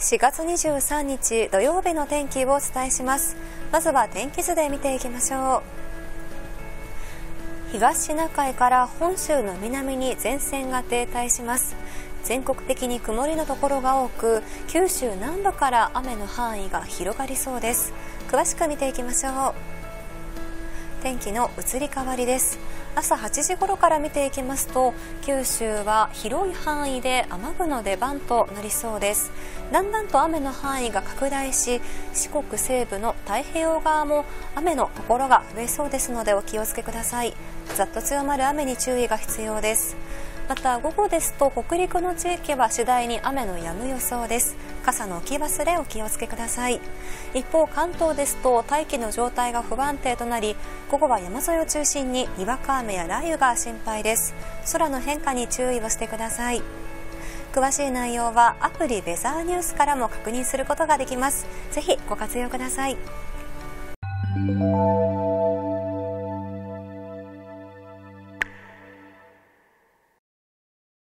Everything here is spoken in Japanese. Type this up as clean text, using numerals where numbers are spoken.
4月23日土曜日の天気をお伝えします。まずは天気図で見ていきましょう。東シナ海から本州の南に前線が停滞します。全国的に曇りのところが多く、九州南部から雨の範囲が広がりそうです。詳しく見ていきましょう。天気の移り変わりです。朝8時頃から見ていきますと、九州は広い範囲で雨具の出番となりそうです。だんだんと雨の範囲が拡大し、四国西部の太平洋側も雨のところが増えそうですのでお気をつけください。ざっと強まる雨に注意が必要です。また午後ですと、北陸の地域は次第に雨の止む予想です。傘の置き忘れお気をつけください。一方、関東ですと大気の状態が不安定となり、午後は山沿いを中心ににわか雨や雷雨が心配です。空の変化に注意をしてください。詳しい内容はアプリウェザーニュースからも確認することができます。ぜひご活用ください。